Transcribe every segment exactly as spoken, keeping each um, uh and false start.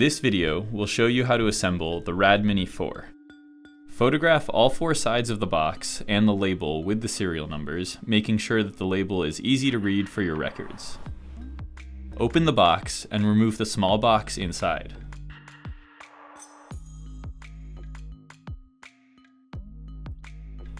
This video will show you how to assemble the Rad Mini four. Photograph all four sides of the box and the label with the serial numbers, making sure that the label is easy to read for your records. Open the box and remove the small box inside.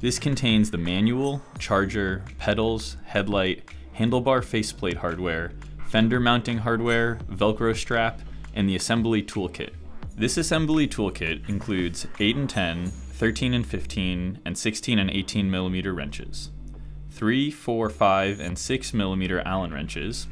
This contains the manual, charger, pedals, headlight, handlebar faceplate hardware, fender mounting hardware, Velcro strap, and the assembly toolkit. This assembly toolkit includes eight and ten, thirteen and fifteen, and sixteen and eighteen millimeter wrenches, three, four, five, and six millimeter Allen wrenches,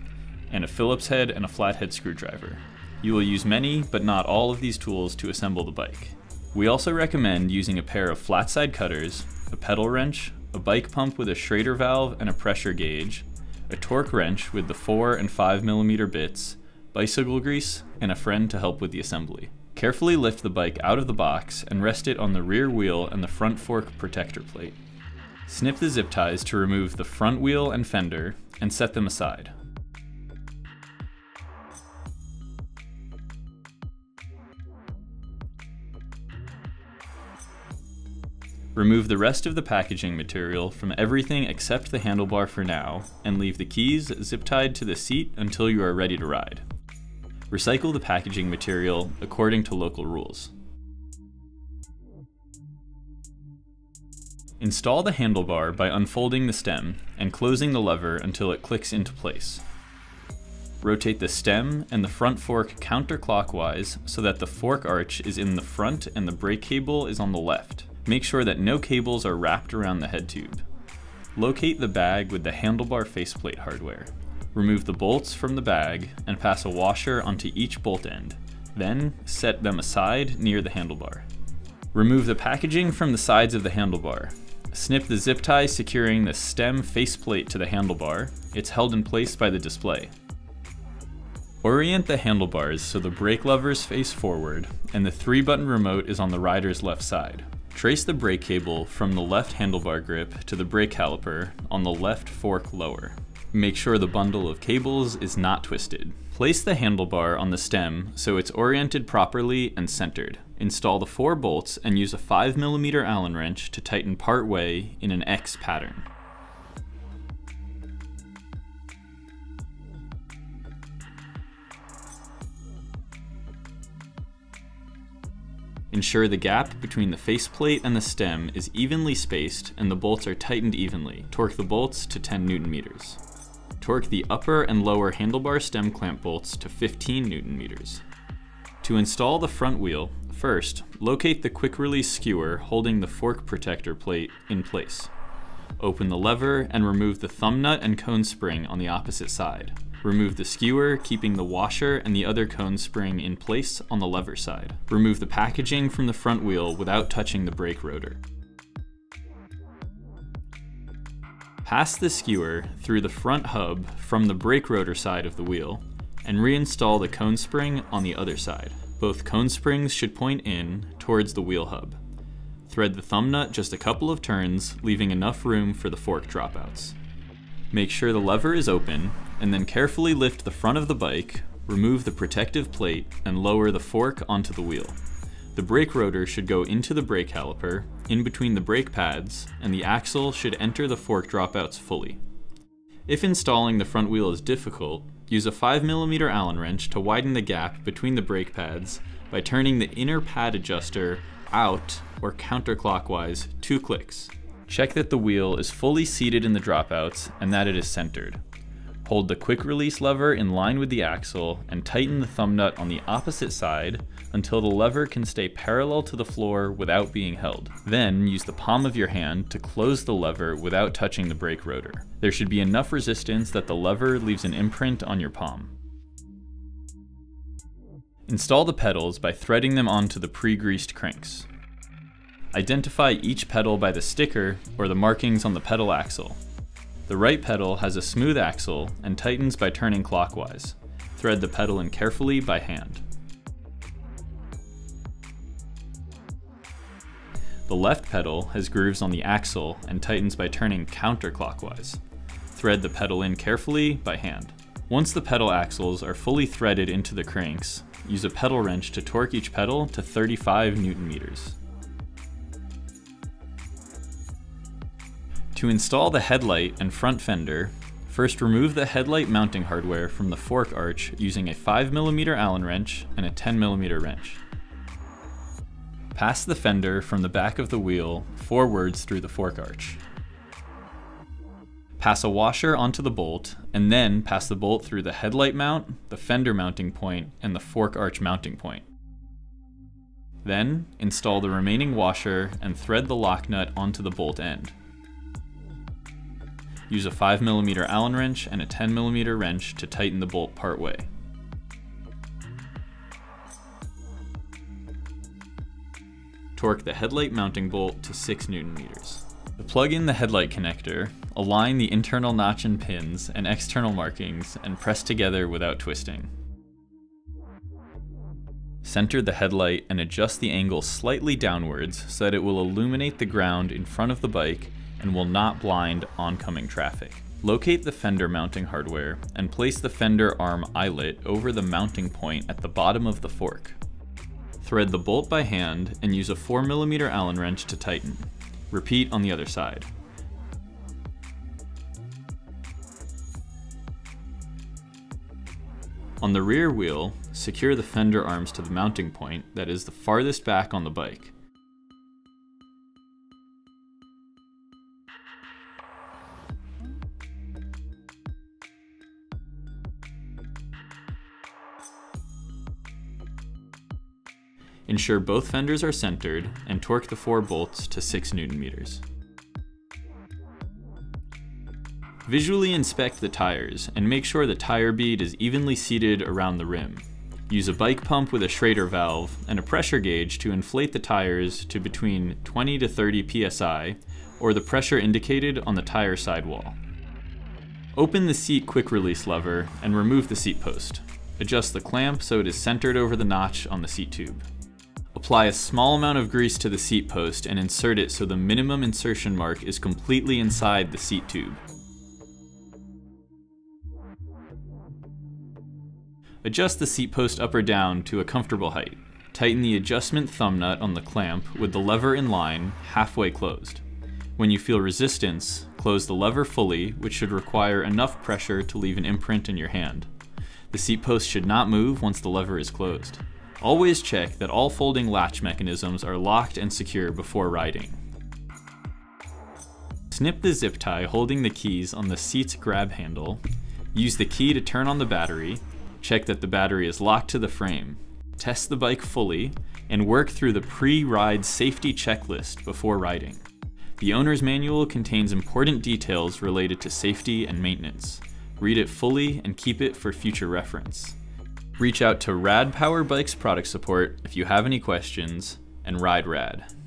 and a Phillips head and a flathead screwdriver. You will use many, but not all of these tools to assemble the bike. We also recommend using a pair of flat side cutters, a pedal wrench, a bike pump with a Schrader valve and a pressure gauge, a torque wrench with the four and five millimeter bits, bicycle grease, and a friend to help with the assembly. Carefully lift the bike out of the box and rest it on the rear wheel and the front fork protector plate. Snip the zip ties to remove the front wheel and fender and set them aside. Remove the rest of the packaging material from everything except the handlebar for now, and leave the keys zip-tied to the seat until you are ready to ride. Recycle the packaging material according to local rules. Install the handlebar by unfolding the stem and closing the lever until it clicks into place. Rotate the stem and the front fork counterclockwise so that the fork arch is in the front and the brake cable is on the left. Make sure that no cables are wrapped around the head tube. Locate the bag with the handlebar faceplate hardware. Remove the bolts from the bag and pass a washer onto each bolt end, then set them aside near the handlebar. Remove the packaging from the sides of the handlebar. Snip the zip tie securing the stem faceplate to the handlebar. It's held in place by the display. Orient the handlebars so the brake levers face forward and the three-button remote is on the rider's left side. Trace the brake cable from the left handlebar grip to the brake caliper on the left fork lower. Make sure the bundle of cables is not twisted. Place the handlebar on the stem so it's oriented properly and centered. Install the four bolts and use a five millimeter Allen wrench to tighten part way in an X pattern. Ensure the gap between the faceplate and the stem is evenly spaced and the bolts are tightened evenly. Torque the bolts to ten newton meters. Torque the upper and lower handlebar stem clamp bolts to fifteen newton meters. To install the front wheel, first, locate the quick release skewer holding the fork protector plate in place. Open the lever and remove the thumb nut and cone spring on the opposite side. Remove the skewer, keeping the washer and the other cone spring in place on the lever side. Remove the packaging from the front wheel without touching the brake rotor. Pass the skewer through the front hub from the brake rotor side of the wheel and reinstall the cone spring on the other side. Both cone springs should point in towards the wheel hub. Thread the thumb nut just a couple of turns, leaving enough room for the fork dropouts. Make sure the lever is open, and then carefully lift the front of the bike, remove the protective plate, and lower the fork onto the wheel. The brake rotor should go into the brake caliper, in between the brake pads, and the axle should enter the fork dropouts fully. If installing the front wheel is difficult, use a five millimeter Allen wrench to widen the gap between the brake pads by turning the inner pad adjuster out or counterclockwise two clicks. Check that the wheel is fully seated in the dropouts and that it is centered. Hold the quick release lever in line with the axle and tighten the thumb nut on the opposite side until the lever can stay parallel to the floor without being held. Then use the palm of your hand to close the lever without touching the brake rotor. There should be enough resistance that the lever leaves an imprint on your palm. Install the pedals by threading them onto the pre-greased cranks. Identify each pedal by the sticker or the markings on the pedal axle. The right pedal has a smooth axle and tightens by turning clockwise. Thread the pedal in carefully by hand. The left pedal has grooves on the axle and tightens by turning counterclockwise. Thread the pedal in carefully by hand. Once the pedal axles are fully threaded into the cranks, use a pedal wrench to torque each pedal to thirty-five newton meters. To install the headlight and front fender, first remove the headlight mounting hardware from the fork arch using a five millimeter Allen wrench and a ten millimeter wrench. Pass the fender from the back of the wheel forwards through the fork arch. Pass a washer onto the bolt, and then pass the bolt through the headlight mount, the fender mounting point, and the fork arch mounting point. Then, install the remaining washer and thread the lock nut onto the bolt end. Use a five millimeter Allen wrench and a ten millimeter wrench to tighten the bolt partway. Torque the headlight mounting bolt to six newton meters. To plug in the headlight connector, align the internal notch and pins and external markings and press together without twisting. Center the headlight and adjust the angle slightly downwards so that it will illuminate the ground in front of the bike and will not blind oncoming traffic. Locate the fender mounting hardware and place the fender arm eyelet over the mounting point at the bottom of the fork. Thread the bolt by hand and use a four millimeter Allen wrench to tighten. Repeat on the other side. On the rear wheel, secure the fender arms to the mounting point that is the farthest back on the bike. Ensure both fenders are centered and torque the four bolts to six newton meters. Visually inspect the tires and make sure the tire bead is evenly seated around the rim. Use a bike pump with a Schrader valve and a pressure gauge to inflate the tires to between twenty to thirty P S I or the pressure indicated on the tire sidewall. Open the seat quick release lever and remove the seat post. Adjust the clamp so it is centered over the notch on the seat tube. Apply a small amount of grease to the seat post and insert it so the minimum insertion mark is completely inside the seat tube. Adjust the seat post up or down to a comfortable height. Tighten the adjustment thumb nut on the clamp with the lever in line, halfway closed. When you feel resistance, close the lever fully, which should require enough pressure to leave an imprint in your hand. The seat post should not move once the lever is closed. Always check that all folding latch mechanisms are locked and secure before riding. Snip the zip tie holding the keys on the seat's grab handle. Use the key to turn on the battery. Check that the battery is locked to the frame. Test the bike fully and work through the pre-ride safety checklist before riding. The owner's manual contains important details related to safety and maintenance. Read it fully and keep it for future reference. Reach out to Rad Power Bikes product support if you have any questions, and ride rad.